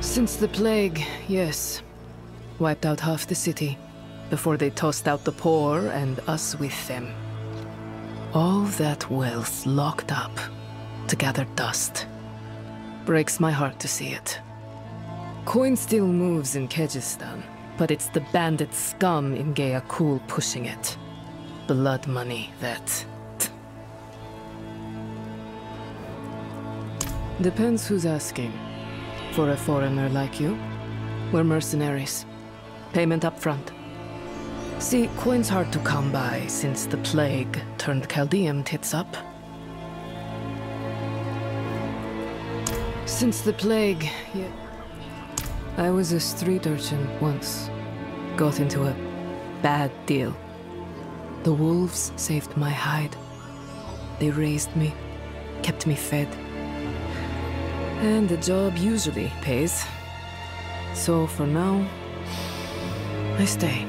Since the plague, yes. Wiped out half the city, before they tossed out the poor and us with them. All that wealth locked up to gather dust. Breaks my heart to see it. Coin still moves in Kehjistan, but it's the bandit scum in Gaya Kul pushing it. Blood money, that. Depends who's asking. For a foreigner like you, we're mercenaries. Payment up front. See, coin's hard to come by since the plague turned Caldeum tits up. Since the plague, yeah. I was a street urchin once. Got into a bad deal. The wolves saved my hide. They raised me, kept me fed. And the job usually pays. So for now, I stay.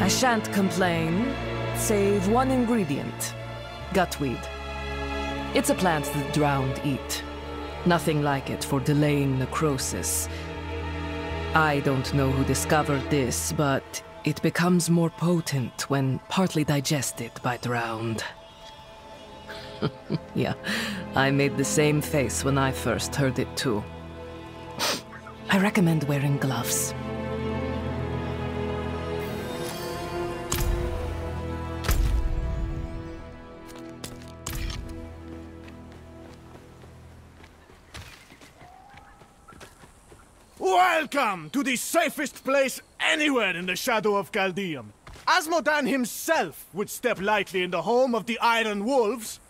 I shan't complain, save one ingredient. Gutweed. It's a plant the drowned eat. Nothing like it for delaying necrosis. I don't know who discovered this, but it becomes more potent when partly digested by drowned. Yeah, I made the same face when I first heard it too. I recommend wearing gloves. Welcome to the safest place anywhere in the shadow of Caldeum. Asmodan himself would step lightly in the home of the Iron Wolves.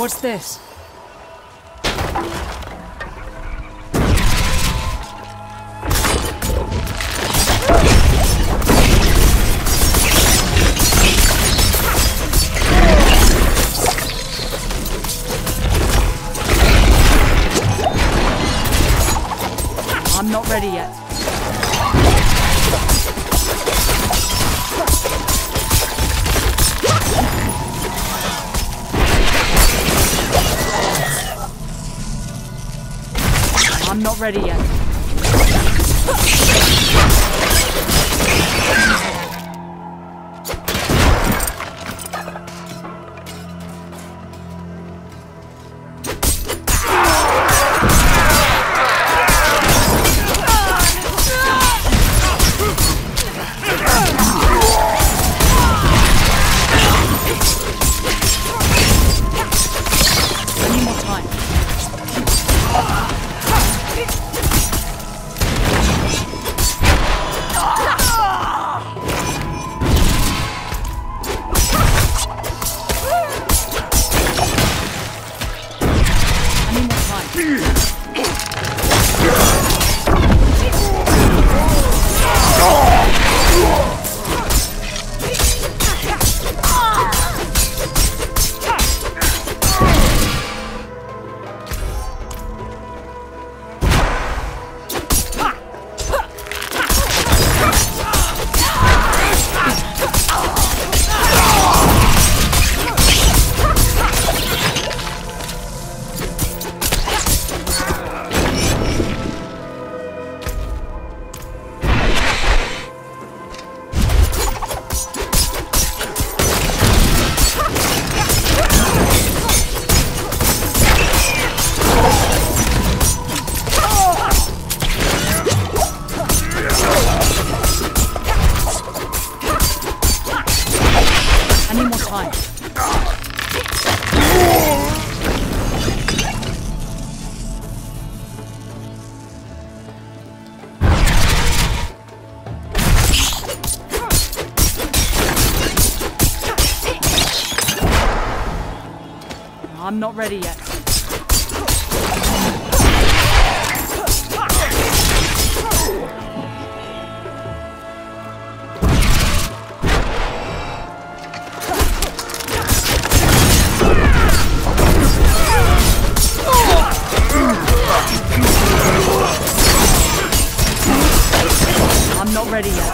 What's this? I'm not ready yet. I'm not ready yet. I need more time. I'm not ready yet. I'm not ready yet.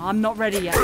I'm not ready yet.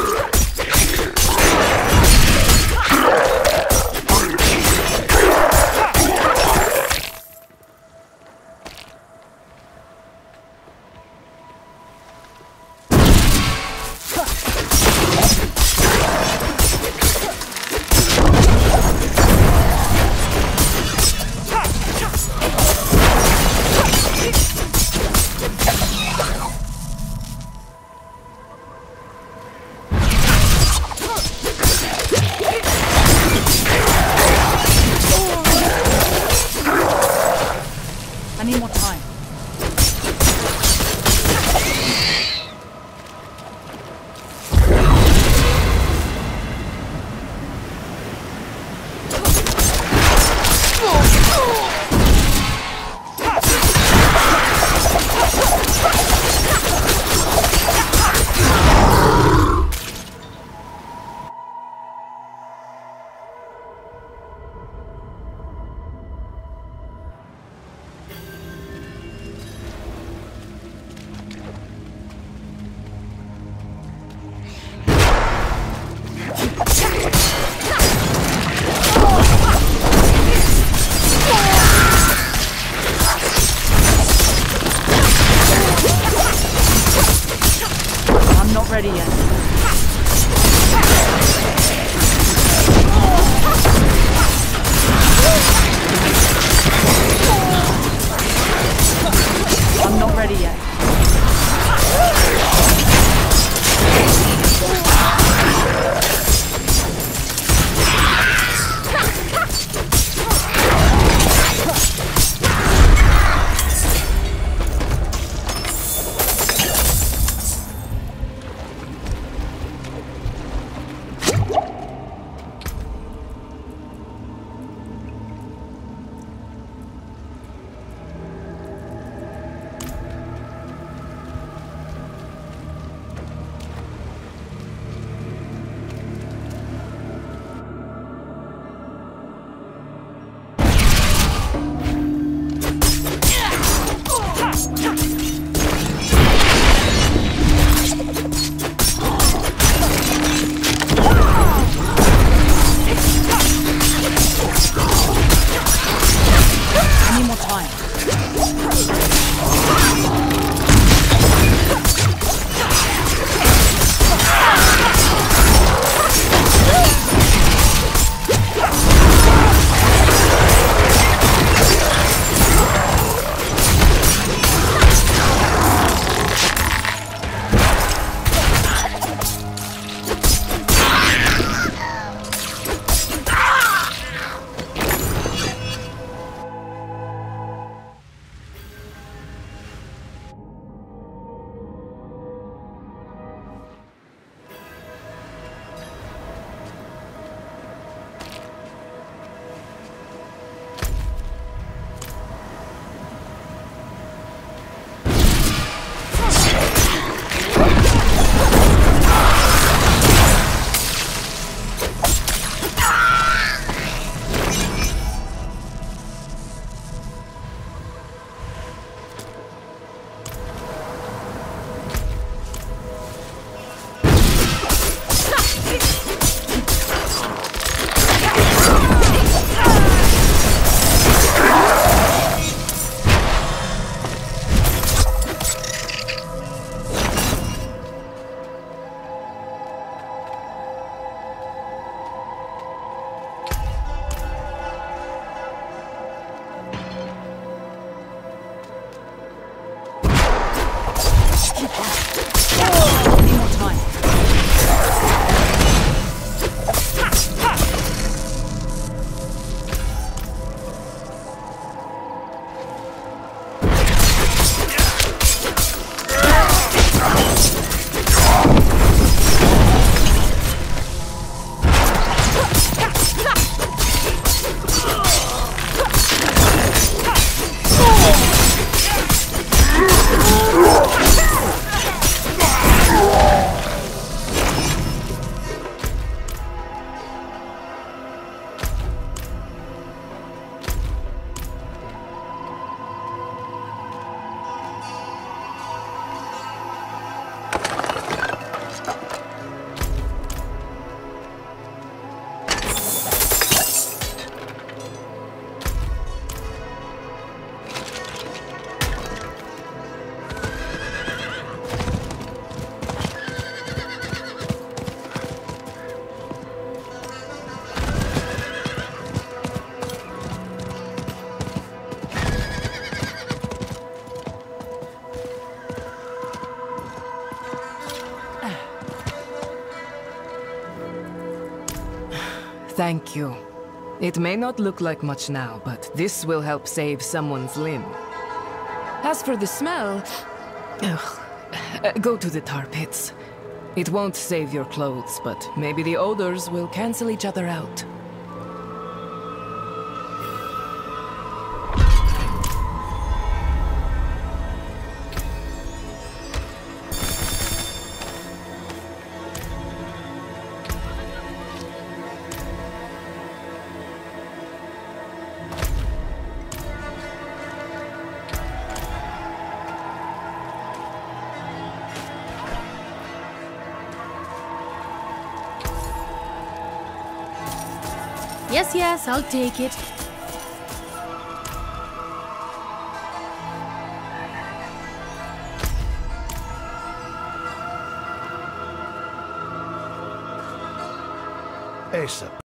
Thank you. It may not look like much now, but this will help save someone's limb. As for the smell... ugh. Go to the tar pits. It won't save your clothes, but maybe the odors will cancel each other out. Yes, yes, I'll take it. Aesop.